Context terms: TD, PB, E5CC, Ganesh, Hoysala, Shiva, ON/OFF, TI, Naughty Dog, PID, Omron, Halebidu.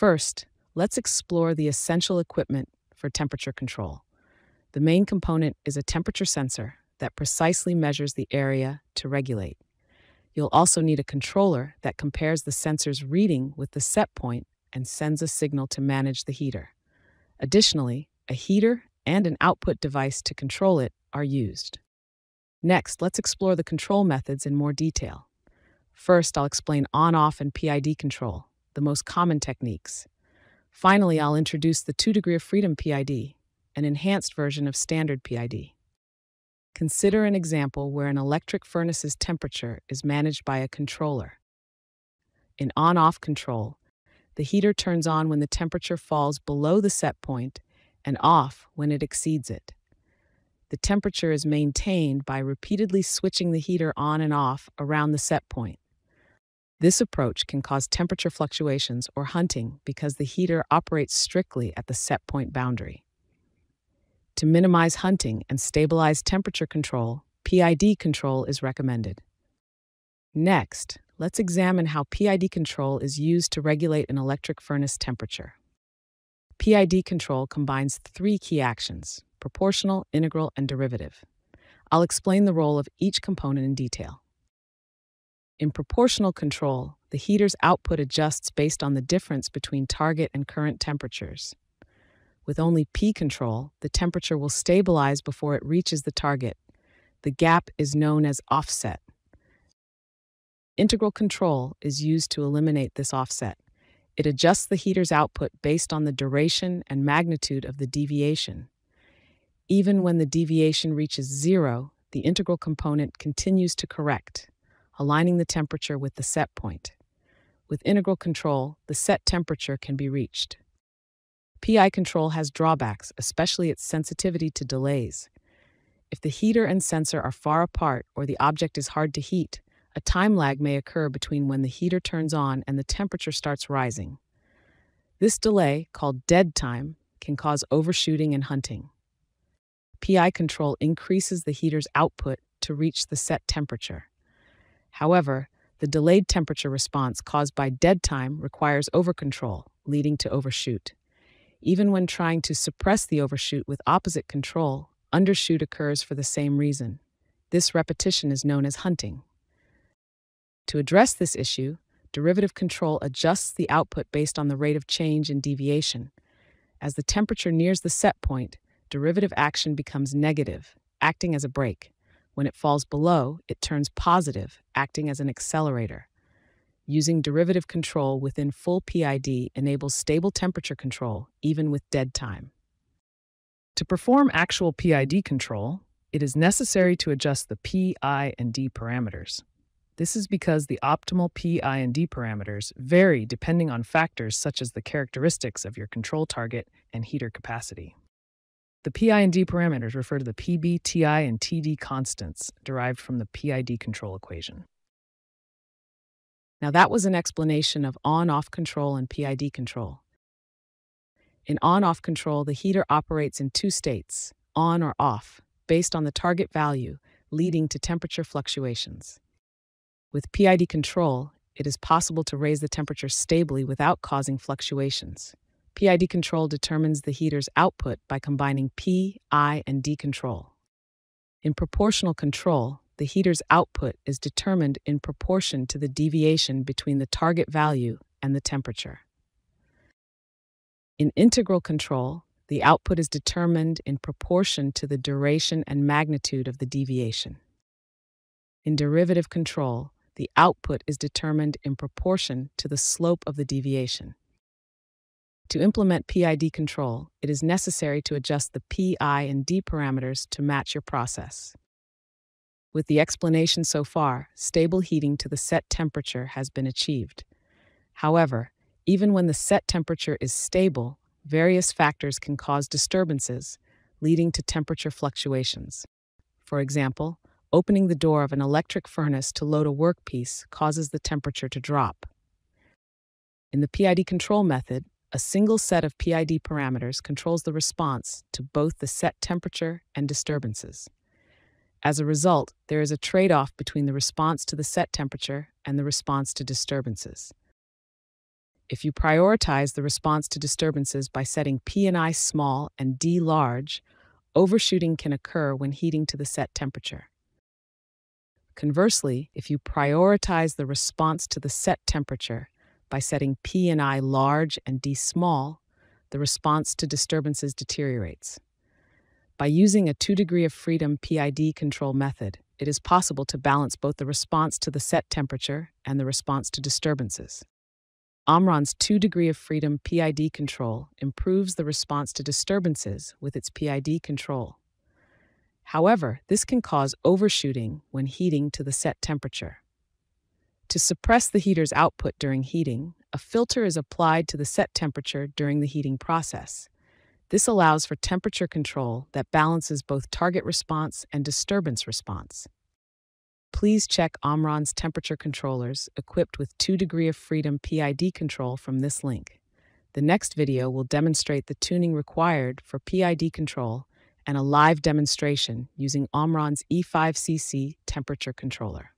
First, let's explore the essential equipment for temperature control. The main component is a temperature sensor that precisely measures the area to regulate. You'll also need a controller that compares the sensor's reading with the set point and sends a signal to manage the heater. Additionally, a heater and an output device to control it are used. Next, let's explore the control methods in more detail. First, I'll explain on/off and PID control, the most common techniques. Finally, I'll introduce the 2-degree of freedom PID, an enhanced version of standard PID. Consider an example where an electric furnace's temperature is managed by a controller. In on/off control, the heater turns on when the temperature falls below the set point and off when it exceeds it. The temperature is maintained by repeatedly switching the heater on and off around the set point. This approach can cause temperature fluctuations or hunting because the heater operates strictly at the set point boundary. To minimize hunting and stabilize temperature control, PID control is recommended. Next, let's examine how PID control is used to regulate an electric furnace temperature. PID control combines 3 key actions: proportional, integral, and derivative. I'll explain the role of each component in detail. In proportional control, the heater's output adjusts based on the difference between target and current temperatures. With only P control, the temperature will stabilize before it reaches the target. The gap is known as offset. Integral control is used to eliminate this offset. It adjusts the heater's output based on the duration and magnitude of the deviation. Even when the deviation reaches 0, the integral component continues to correct, aligning the temperature with the set point. With integral control, the set temperature can be reached. PID control has drawbacks, especially its sensitivity to delays. If the heater and sensor are far apart or the object is hard to heat, a time lag may occur between when the heater turns on and the temperature starts rising. This delay, called dead time, can cause overshooting and hunting. PID control increases the heater's output to reach the set temperature. However, the delayed temperature response caused by dead time requires overcontrol, leading to overshoot. Even when trying to suppress the overshoot with opposite control, undershoot occurs for the same reason. This repetition is known as hunting. To address this issue, derivative control adjusts the output based on the rate of change in deviation. As the temperature nears the set point, derivative action becomes negative, acting as a brake. When it falls below, it turns positive, acting as an accelerator. Using derivative control within full PID enables stable temperature control, even with dead time. To perform actual PID control, it is necessary to adjust the P, I, and D parameters. This is because the optimal P, I, and D parameters vary depending on factors such as the characteristics of your control target and heater capacity. The P, I, and D parameters refer to the PB, TI, and TD constants derived from the PID control equation. Now that was an explanation of on/off control and PID control. In on/off control, the heater operates in 2 states, on or off, based on the target value, leading to temperature fluctuations. With PID control, it is possible to raise the temperature stably without causing fluctuations. PID control determines the heater's output by combining P, I, and D control. In proportional control, the heater's output is determined in proportion to the deviation between the target value and the temperature. In integral control, the output is determined in proportion to the duration and magnitude of the deviation. In derivative control, the output is determined in proportion to the slope of the deviation. To implement PID control, it is necessary to adjust the P, I, and D parameters to match your process. With the explanation so far, stable heating to the set temperature has been achieved. However, even when the set temperature is stable, various factors can cause disturbances, leading to temperature fluctuations. For example, opening the door of an electric furnace to load a workpiece causes the temperature to drop. In the PID control method, a single set of PID parameters controls the response to both the set temperature and disturbances. As a result, there is a trade-off between the response to the set temperature and the response to disturbances. If you prioritize the response to disturbances by setting P&I small and D large, overshooting can occur when heating to the set temperature. Conversely, if you prioritize the response to the set temperature by setting P&I large and D small, the response to disturbances deteriorates. By using a 2-degree of freedom PID control method, it is possible to balance both the response to the set temperature and the response to disturbances. Omron's 2-degree of freedom PID control improves the response to disturbances with its PID control. However, this can cause overshooting when heating to the set temperature. To suppress the heater's output during heating, a filter is applied to the set temperature during the heating process. This allows for temperature control that balances both target response and disturbance response. Please check Omron's temperature controllers equipped with 2-degree of freedom PID control from this link. The next video will demonstrate the tuning required for PID control and a live demonstration using Omron's E5CC temperature controller.